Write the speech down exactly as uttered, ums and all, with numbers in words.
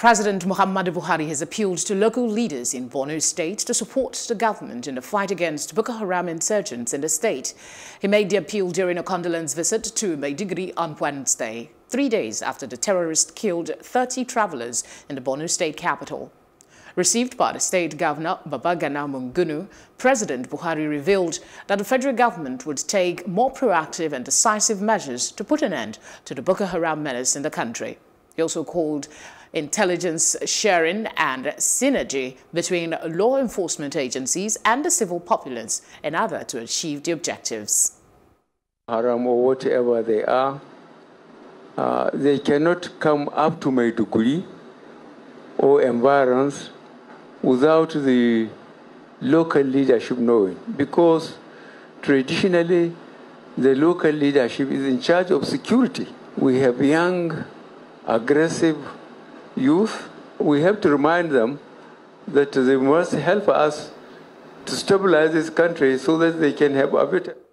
President Muhammadu Buhari has appealed to local leaders in Borno State to support the government in the fight against Boko Haram insurgents in the state. He made the appeal during a condolence visit to Maiduguri on Wednesday, three days after the terrorists killed thirty travelers in the Borno State capital. Received by the state governor, Babagana Mungunu, President Buhari revealed that the federal government would take more proactive and decisive measures to put an end to the Boko Haram menace in the country. He also called intelligence sharing and synergy between law enforcement agencies and the civil populace in order to achieve the objectives. Haram or whatever they are, uh, they cannot come up to Maiduguri or environs without the local leadership knowing, because traditionally the local leadership is in charge of security. We have young, aggressive youth. We have to remind them that they must help us to stabilize this country so that they can have a better